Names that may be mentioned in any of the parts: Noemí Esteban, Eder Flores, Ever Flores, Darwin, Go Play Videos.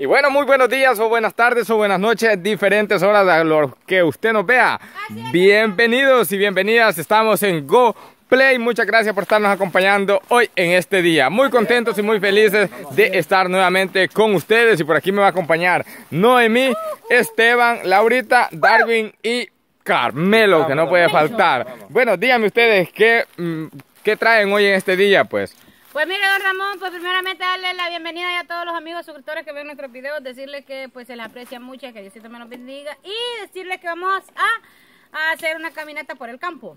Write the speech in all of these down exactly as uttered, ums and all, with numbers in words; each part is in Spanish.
Y bueno, muy buenos días o buenas tardes o buenas noches, diferentes horas a lo que usted nos vea. Bienvenidos y bienvenidas, estamos en Go Play. Muchas gracias por estarnos acompañando hoy en este día. Muy contentos y muy felices de estar nuevamente con ustedes. Y por aquí me va a acompañar Noemí, Esteban, Laurita, Darwin y Carmelo, que no puede faltar. Bueno, díganme ustedes, ¿qué, qué traen hoy en este día, pues? Pues mire, don Ramón, pues primeramente darle la bienvenida ya a todos los amigos suscriptores que ven nuestros videos, decirles que pues se les aprecia mucho, que Diosito me los bendiga, y decirles que vamos a, a hacer una caminata por el campo.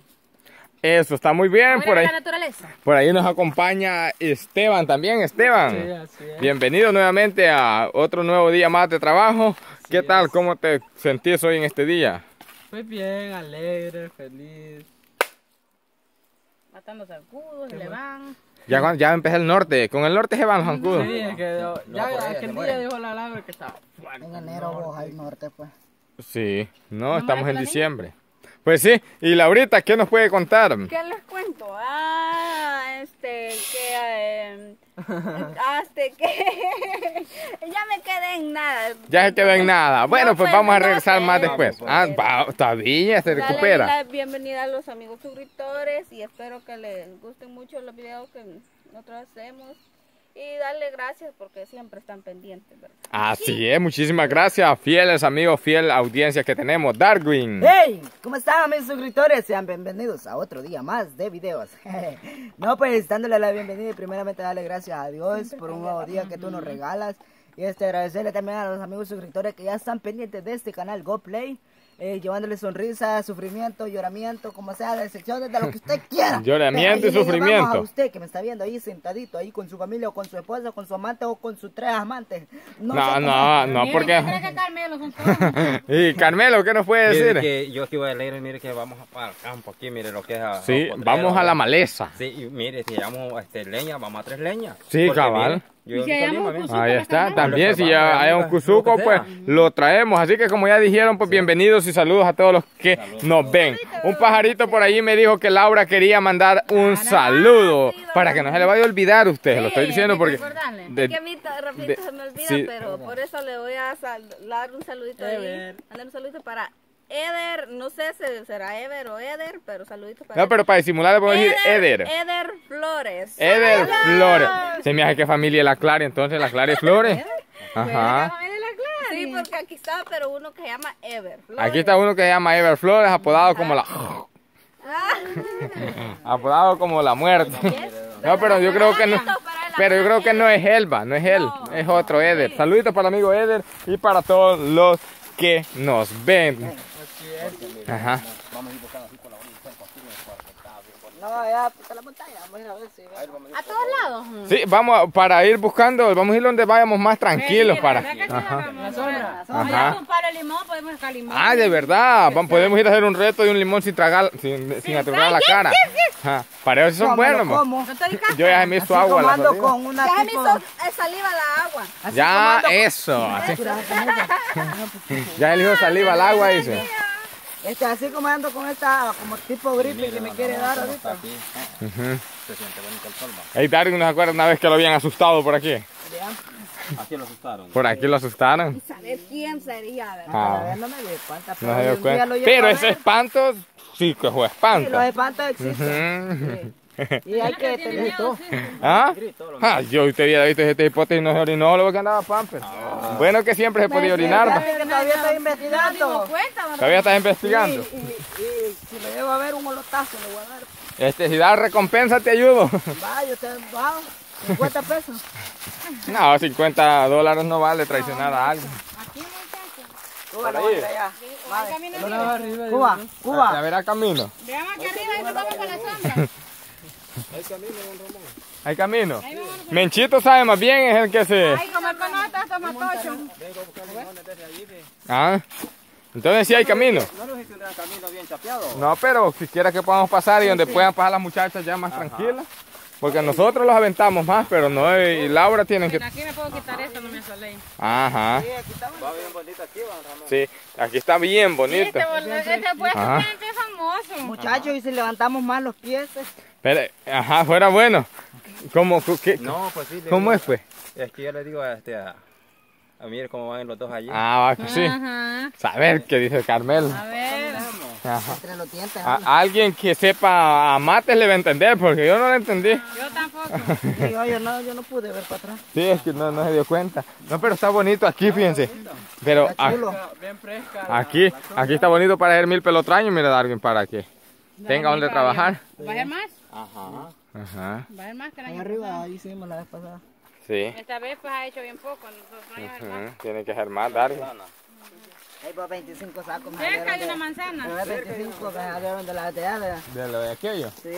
Eso, está muy bien. Por ahí, la naturaleza. Por ahí nos acompaña Esteban también. Esteban, sí, así es. Bienvenido nuevamente a otro nuevo día más de trabajo. Así ¿Qué es. tal? ¿Cómo te sentís hoy en este día? Muy bien, alegre, feliz. Matando zancudos, se le van. Ya, ya empecé el norte, con el norte se van los zancudos. Sí, es que no, ya no, aquel día mueren. Dijo la labra que estaba fuerte. En enero vos al norte, pues. Sí, no, no estamos en diciembre. Pues sí, y Laurita, ¿qué nos puede contar? ¿Qué les cuento? Ah, este, que... Eh, este, que... ya me quedé en nada. Ya se quedó en nada. Bueno, no, pues, pues vamos no a regresar sé. más después. Ah, va, todavía se recupera. Dale la bienvenida a los amigos suscriptores y espero que les gusten mucho los videos que nosotros hacemos. Y darle gracias porque siempre están pendientes, ¿verdad? Así es, muchísimas gracias, fieles amigos, fiel audiencia que tenemos. Darwin. Hey, ¿cómo están, amigos suscriptores? Sean bienvenidos a otro día más de videos. No, pues dándole la bienvenida y primeramente darle gracias a Dios siempre por un nuevo día que tú nos regalas. Y este, agradecerle también a los amigos suscriptores que ya están pendientes de este canal Go Play. Eh, llevándole sonrisas, sufrimiento, lloramiento, como sea, decepciones, de lo que usted quiera. Lloramiento y sufrimiento. A usted que me está viendo ahí sentadito, ahí con su familia, o con su esposa, o con su amante, o con sus tres amantes. No, no, no, no, no, porque... Que Carmelo, son todos. Y Carmelo, ¿qué nos puede decir? Que yo te voy a leer, mire que vamos para el campo aquí, mire lo que es. A, sí, a vamos a la maleza. Sí, mire, si llevamos este, leña, vamos a tres leñas. Sí, porque, cabal. Mire, Yo si cuzuco, ahí está, también si ya hay un cuzuco, pues lo traemos. Así que como ya dijeron, pues bienvenidos y saludos a todos los que saludos, nos ven. Un pajarito por ahí me dijo que Laura quería mandar un saludo para que no se le vaya a olvidar a usted, sí, lo estoy diciendo porque... De, es que a mí rapidito se me olvida, sí, pero por eso le voy a dar un saludito ahí. Dale un saludito para... Eder, no sé si será Ever o Eder, pero saluditos para... No, pero para disimular le puedo decir Eder. Eder Flores. Eder Flores. Se me hace que familia la Clara, entonces la Clara es Flores. Ajá. Sí, porque aquí está, pero uno que se llama Ever Flores. Aquí está uno que se llama Ever Flores, apodado como la... apodado como la muerte. No, pero yo creo que no... Pero yo creo que no es Elba, no es él, es otro Eder. Saluditos para el amigo Eder y para todos los que nos ven. Ajá. Vamos a ir buscando así con la orilla del campo, así no es para estar bien. No, ya hasta la montaña, vamos a ir a ver si vamos. A todos lados. Sí, vamos para ir buscando, vamos a ir donde vayamos más tranquilos para. Ajá. Ajá. Ah, de verdad, podemos ir a hacer un reto de un limón sin tragar, sin, sin aturar la cara. Ajá. Para eso son buenos. Yo ya me hizo agua la saliva. Con una ya me hizo saliva la agua. Ya eso. Ya le hizo saliva al agua, dice. Este, así como ando con esta como tipo gripe que me quiere dar ahorita. Se siente bonito el sol. Hey, Darwin, ¿no se acuerdan una vez que lo habían asustado por aquí? Aquí lo asustaron. Por aquí lo asustaron. Y saber quién sería, ¿verdad? Ah. No me dio cuenta. Pero, no dio cuenta. Pero ese espanto, sí que fue espanto. Sí, los espantos existen. Uh-huh. Sí. Y hay que tener todo. ¿Ah? Ah, yo usted había visto este hipote y no se orinó, luego que andaba Pampers. Ah. Bueno, que siempre se podía orinar. Todavía estás investigando. Todavía estás investigando. Sí, y, y, y si me llevo a ver un holotazo, le voy a dar. Este, si da recompensa, te ayudo. Vaya, usted va. cincuenta pesos. No, cincuenta dólares no vale traicionar a alguien. Aquí no hay tanto. Cuba, Cuba, Cuba. A ver, a camino. Veamos acá arriba, ahí estamos con la sombra. Hay camino, don Ramón. ¿Hay camino? Menchito sabe más bien, es el que se... Ay, como el panota, toma tocho. Vengo a buscar limones desde allí. Ah, entonces sí hay camino. No nos hicieron un camino bien chapeado. No, pero si quieres que podamos pasar y donde puedan pasar las muchachas ya más tranquilas. Porque nosotros los aventamos más, pero no, y Laura tienen que... Aquí me puedo quitar esto, no me sale. Ajá. Sí, aquí está bien bonito aquí, don Ramón. Sí, aquí está bien bonito. Sí, este puesto es famoso. Muchachos, y si levantamos más los pies... Pero, ajá, fuera bueno. ¿Cómo, qué, no, pues sí, ¿cómo es, pues? Es que yo le digo a este... A... a mirar cómo van los dos allí. Ah, va, sí. Ajá. Saber qué dice Carmel. A ver. Ajá. A alguien que sepa a mates le va a entender, porque yo no lo entendí. Yo tampoco. Sí, yo, yo, no, yo no pude ver para atrás. Sí, es que no, no se dio cuenta. No, pero está bonito aquí, fíjense. Pero aquí, aquí, aquí está bonito para hacer mil pelotraños, mira, Darwin, para que tenga donde trabajar. ¿Va a hacer más? Ajá. Ajá. ¿Va a hacer más que el año arriba? Pasado. Ahí hicimos la vez pasada. Sí. Esta vez pues ha hecho bien poco. Uh-huh. Tiene que hacer más, Darwin. Ahí va veinticinco sacos. Cerca de una manzana. Pero veinticinco salieron de la teada. ¿De lo de aquello? Sí.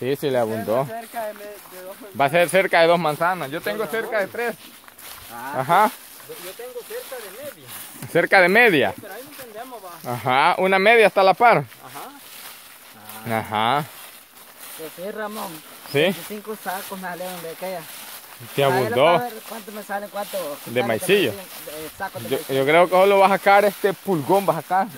Sí, sí le abundó. Cerca de, de dos, va a ser cerca de dos manzanas. Yo tengo cerca de tres. Ah, ajá. Yo tengo cerca de media. ¿Cerca de media? Sí, pero ahí no entendemos, va. Ajá, una media está a la par. Ajá. Ajá. Pues sí, Ramón. Sí. veinticinco sacos me salieron de aquella. Te abundó. ¿Cuánto me sale? ¿Cuánto? De maicillo. Yo, yo creo que solo vas a sacar este pulgón, vas a sacar.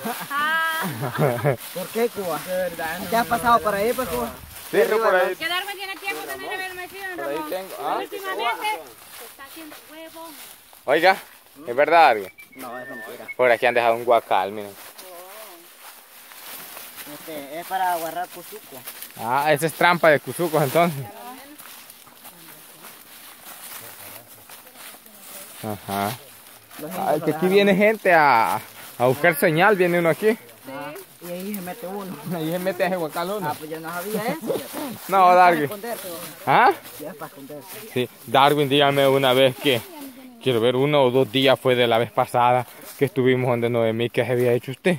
¿Por qué, Cuba? De verdad. ¿Te has pasado por ahí, pues, Cuba? Sí, yo por ahí. ¿Qué Darwin tiene tiempo también de ver maicillo, Ramón? Ah, últimamente se está haciendo huevo. Oiga, ¿es verdad, Darwin? No, es mentira. Por aquí han dejado un guacal, miren. Este es para agarrar cuzuco. Ah, esa es trampa de cuzucos, entonces. Ajá. Ay, que aquí viene gente a, a buscar señal, viene uno aquí. Sí. Y ahí se mete uno. Ahí se mete ese huacal uno. Ah, pues yo no sabía eso. No, Darwin. ¿Ah? Ya es para esconderse. Sí, Darwin, dígame una vez que, quiero ver, uno o dos días fue de la vez pasada que estuvimos donde Noemí, ¿qué había hecho usted?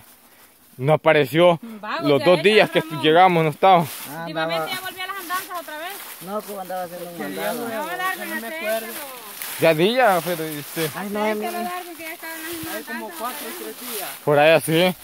No apareció los dos días que llegamos, no estaba. Y mamá ya volvió a las andanzas otra vez. No, pues andaba haciendo un mandado. No, Darwin, no me acuerdo. Ya día, pero este. Ay, no, no, no. Hay como cuatro o tres días. Por ahí así.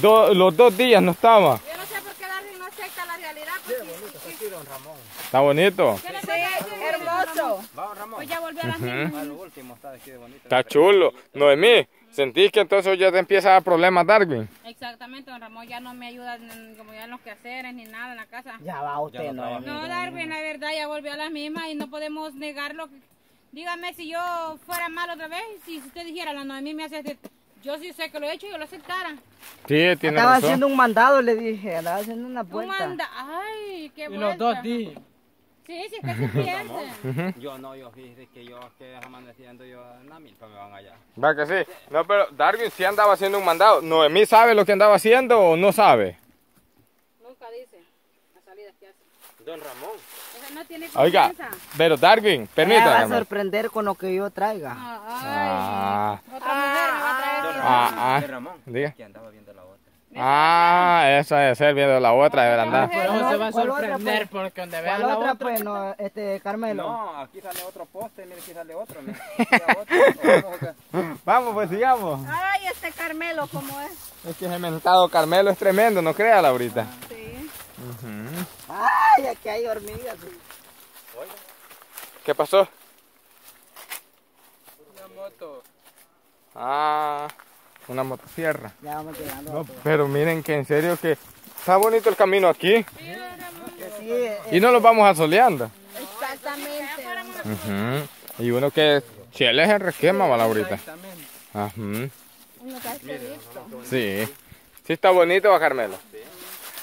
Do, los dos días no estaba. Yo no sé por qué Darwin no acepta la realidad. Porque, sí, bonito, sí, sí. Don Ramón. Está bonito. Sí, hermoso. Vamos, Ramón. Pues ya volvió a las mismas. Lo último está aquí de bonito. Está chulo. Noemí, ¿sentís que entonces ya te empieza a dar problemas, Darwin? Exactamente, don Ramón ya no me ayuda en, como ya en los quehaceres ni nada en la casa. Ya va usted, no. No, Darwin, la verdad ya volvió a las mismas y no podemos negarlo. Dígame si yo fuera mal otra vez, si usted dijera, la Noemí me hace este, yo sí sé que lo he hecho y yo lo aceptara. Sí, tiene Estaba razón. haciendo un mandado, le dije, estaba haciendo una vuelta. Un mandado, ay, qué bueno. Y los dos dije. Sí, sí, es que se piensa. Yo no, yo dije que yo que amaneciendo yo a milpa me van allá. Va que sí. No, pero Darwin sí andaba haciendo un mandado. ¿Noemí sabe lo que andaba haciendo o no sabe? Nunca dice las salidas que hace. Don Ramón. No tiene Oiga, pero Darwin, permítame. Me va a sorprender con lo que yo traiga. Ah, ay, otra mujer me va a traer. Don Ramón, ah, ah, Ramón, diga. Que andaba viendo la otra. Ah, eso debe ser viendo la otra, de verdad. Por eso se va a sorprender otra, pues? Porque donde vean la otra, otra pues no, este, Carmelo. No, aquí sale otro poste, mira, aquí sale otro. Mira, otro, otro Vamos, pues sigamos. Ay, este Carmelo, ¿cómo es? Es que ese mentado Carmelo es tremendo, no crea Laurita. Ah, sí. Uh-huh. Ay, aquí hay hormigas. ¿Qué pasó? Una moto. Ah, una motosierra. Ya vamos llegando. No, pero miren que en serio que está bonito el camino aquí. Sí, sí, y no los vamos asoleando. Exactamente. Uh-huh. Y uno que chile se requema, va Laurita. Exactamente. Uh-huh. Uno que hace listo. Sí. Sí está bonito, va Carmelo. Sí.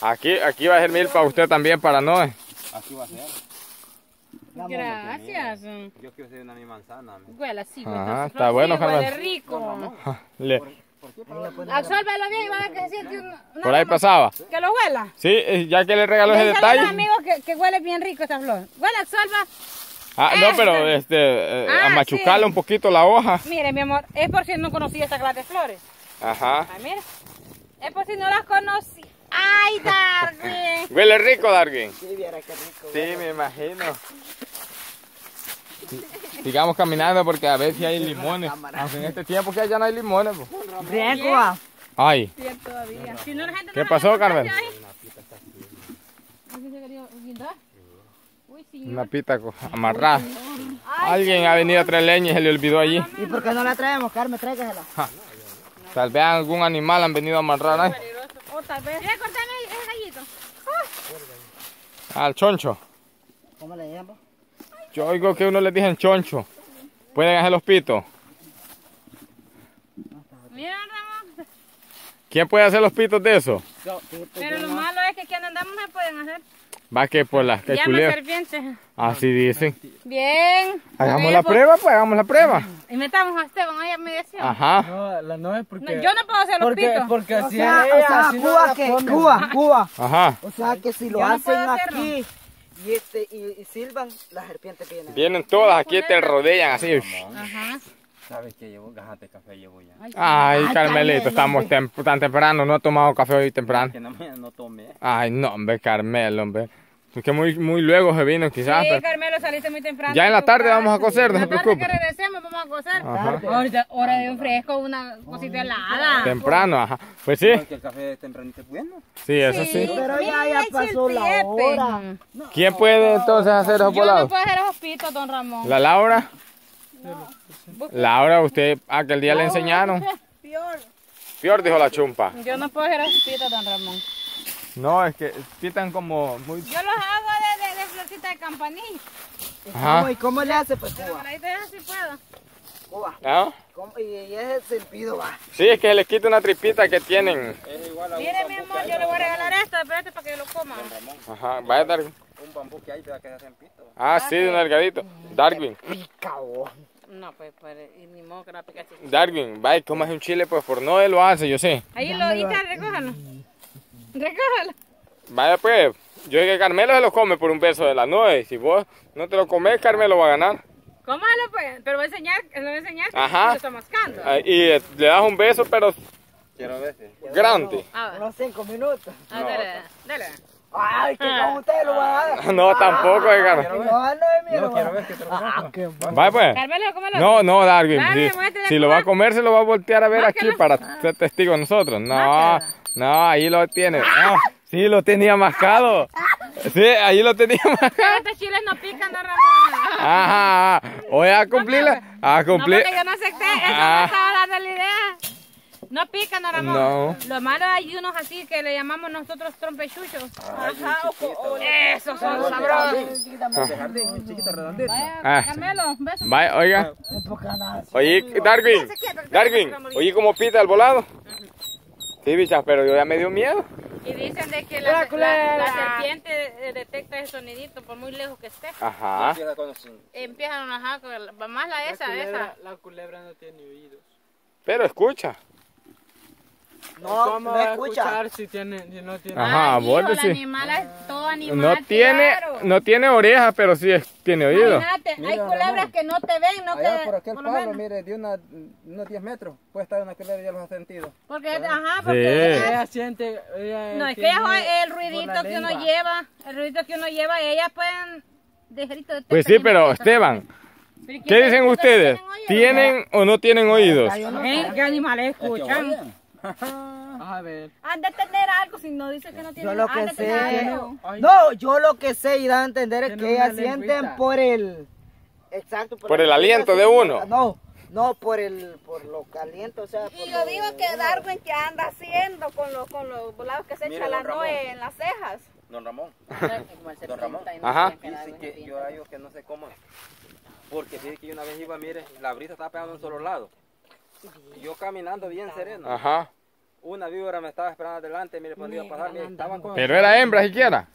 Aquí, aquí va a ser mil para usted también, para Noé. Aquí va a ser. Gracias. Yo quiero hacer una mi manzana. Huela, sí. Ajá, está bueno, Carmelo. Huele rico. Le... Absórbalo bien y van a que se siente un... Por ahí pasaba. ¿Que lo huela? Sí, ya que le regaló ese detalle. Yo amigos que, que huele bien rico esta flor. Huela, absorba. Ah, esta. No, pero este, eh, ah, a machucarle sí. un poquito la hoja. Mire, mi amor, es por si no conocía esta clase de flores. Ajá. Ay, mira. Es por si no las conocía. ¡Ay, Darwin! ¿Huele rico, Darwin? Sí, viera que rico. Sí, me imagino. Sigamos caminando porque a ver si hay limones. Aunque en este tiempo que allá no hay limones. Bien, Cuba. Ay. ¿Qué pasó, Carmen? Una pita amarrada. Alguien ha venido a traer leña y se le olvidó allí. ¿Y por qué no la traemos, Carmen? Tráigasela. Tal vez algún animal han venido a amarrar ahí. O tal vez. Mira, cortame ese gallito. Ah. Al choncho. ¿Cómo le llaman? Yo oigo que uno le dicen choncho. ¿Pueden hacer los pitos? Mira, Ramón. ¿Quién puede hacer los pitos de eso? Pero lo malo es que quien andamos no pueden hacer. Va que por las calculeras. Así dicen. Bien. Hagamos la prueba, pues hagamos la prueba. Y metamos a Esteban ahí a mediación. Ajá. No, la no es porque... No, yo no puedo hacer los porque, pitos. Porque así o sea, ella, o sea así Cuba, no que, Cuba, Cuba. Ajá. O sea que si lo yo hacen no aquí y, este, y, y silban, las serpientes vienen. Vienen todas, aquí te rodean así. Ajá. ¿Sabes qué? Llevo un gajate de café, llevo ya. Ay, Ay Carmelito, estamos tem tan temprano, no he tomado café hoy temprano. Que no, no tomé. Ay, no, hombre, Carmelo, hombre. Porque muy, muy luego se vino quizás. Sí, pero... Carmelo, saliste muy temprano. Ya en la tarde vamos a cocer, no se preocupe. Ya que regresemos vamos a cocer. Ahorita, hora de un fresco, una cosita helada. Temprano, ajá. Pues sí. Porque el café tempranito es bueno. Sí, eso sí. Pero ya, ya pasó la hora. ¿Quién puede entonces hacer esos polados? Yo no puedo hacer esos pitos, don Ramón. ¿La Laura? No. Laura, usted aquel día no, le enseñaron. Peor. Peor dijo la chumpa. Yo no puedo hacer las pitas, don Ramón. No, es que pitan como muy... Yo los hago de, de, de florcita de campanil. Ajá. ¿Cómo, ¿Y cómo le hace? Pues Cuba. Por ahí te deja si puedo. Cuba. ¿No? ¿Cómo? Y es el silbido, va. Sí, es que le quita una tripita que tienen. Es igual a mire, mi amor, yo le voy a regalar esto, espérate para que lo coman. Ajá, vaya a Darwin. Un bambú que hay te va a quedar en pito. Ah, Darwin. Sí, de un delgadito. Darwin. Picabón. No, pues, pues, ni modo que la pica así. Darwin, vaya, comas un chile, pues, por no él lo hace, yo sé. Ahí lo ahorita, recójalo. Recójalo. Vaya, pues, yo sé que Carmelo se lo come por un beso de la nueve. Si vos no te lo comes, Carmelo va a ganar. Cómalo, pues, pero voy a enseñar, lo voy a enseñar que ajá. Lo está mascando. Y eh, le das un beso, pero... Quiero veces. Grande. Unos cinco minutos. Ah, no, dale, dale. Ay, que no usted lo va a dar. No, tampoco, ah, Carmen. No, no, no quiero ver que te lo ah, va, pues. Carmelo, cómelo. No, no, Darwin. Darwin si, si lo va a comer, se lo va a voltear a ver más aquí para ah. ser testigo de nosotros. No, no, ahí lo tiene. Ah, sí, lo tenía mascado. Sí, ahí lo tenía mascado. Estos chiles no pican, no, Ramón. Ajá, hoy a cumplirla. A cumplir. No, porque yo no acepté. Eso ah. no estaba dando la idea. No pican, no, Ramón. No. Lo malo hay unos así que le llamamos nosotros trompechuchos. Ay, ajá, o esos son no, sabrosos. Chiquito redondito. Vaya, Carmelo, un beso. Vaya, oiga. Oye, Darwin, Darwin, oye cómo pita el volado. Sí, bichas, pero yo ya me dio miedo. Y dicen de que la, la, la, la serpiente detecta ese sonidito por muy lejos que esté. Ajá. Empiezan a ajá, más la esa, la culebra, esa. La culebra no tiene oídos. Pero escucha. No, ¿cómo no escucha? Escuchar si tiene, si no tiene. Ajá, vos el sí. Animal es todo animal. No tiene, claro. No tiene orejas, pero sí es, tiene oído. Imagínate, mira, hay culebras que no te ven, no allá te por aquel por palo, mire, de una, unos diez metros puede estar una culebra y ya los ha sentido. Porque, ¿sabes? Ajá, porque sí. Ella, ella siente. Ella no, es que el ruidito que uno lleva, el ruidito que uno lleva, ellas pueden dejar de pues sí, pero Esteban. ¿Pero qué dicen ustedes? ¿Tienen o no tienen oídos? ¿Qué animales escuchan? A ver. Han de entender algo si no dice que no tiene algo. No, yo lo que sé y da a entender es que ellas sienten por el. Exacto. Por, por el, el aliento de uno. No, no por el, por lo caliente, o sea. Y yo digo que Darwin que anda haciendo con los, con los volados que se echa la noe en las cejas. Don Ramón. Don Ramón. Ajá. Dice que yo digo que no se coma. Porque dice que una vez iba, mire, la brisa estaba pegando en un solo lado. Yo caminando bien sereno. Ajá. Una víbora me estaba esperando adelante, mire, cuando iba a pasar, mire, estaban con... Pero era hembra siquiera.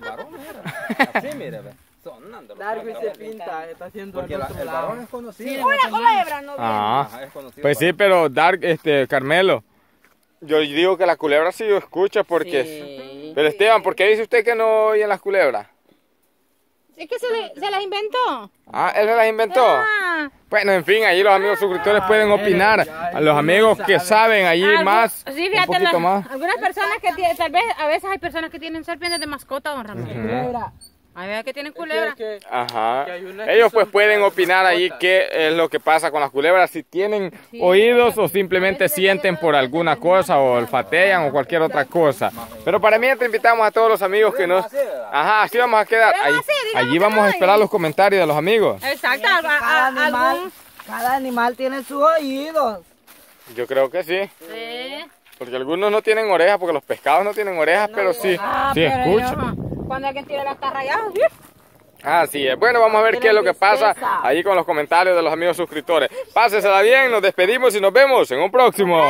Varón, mira. Así, mire, ve. Sonando. Darwin se pinta, está haciendo el otro lado. Varón es conocido. Sí, una culebra, no viene. Pues sí, pero Dark, este, Carmelo, yo digo que la culebra sí lo escucha porque... Sí. Pero Esteban, ¿por qué dice usted que no oyen las culebras? Es que se, le, se las inventó. Ah, él se las inventó. Ah. Bueno, en fin, ahí los amigos suscriptores ah, pueden opinar. Ya, ya, a los amigos sabe. Que saben allí Algun, más, sí, fíjate, un poquito los, más. Algunas personas que tienen, tal vez, a veces hay personas que tienen serpientes de mascota, don Ramón. Culebra. Uh-huh. Hay veces que tienen culebra. Que, ajá. Que ellos pues pueden opinar allí qué es lo que pasa con las culebras. Si tienen sí, oídos sí, o simplemente sienten por alguna cosa o olfatean o cualquier otra cosa. Pero para mí te invitamos a todos los amigos que nos... Ajá, así vamos a quedar. Ahí. Allí vamos a esperar los comentarios de los amigos. Exacto. Cada animal, cada animal tiene sus oídos. Yo creo que sí. Sí. Porque algunos no tienen orejas, porque los pescados no tienen orejas, no, pero sí, ah, sí pero escuchan. Yo, cuando alguien tira las tarrayas, Así es. Bueno, vamos a ver qué es lo que pasa ahí con los comentarios de los amigos suscriptores. Pásensela bien, nos despedimos y nos vemos en un próximo.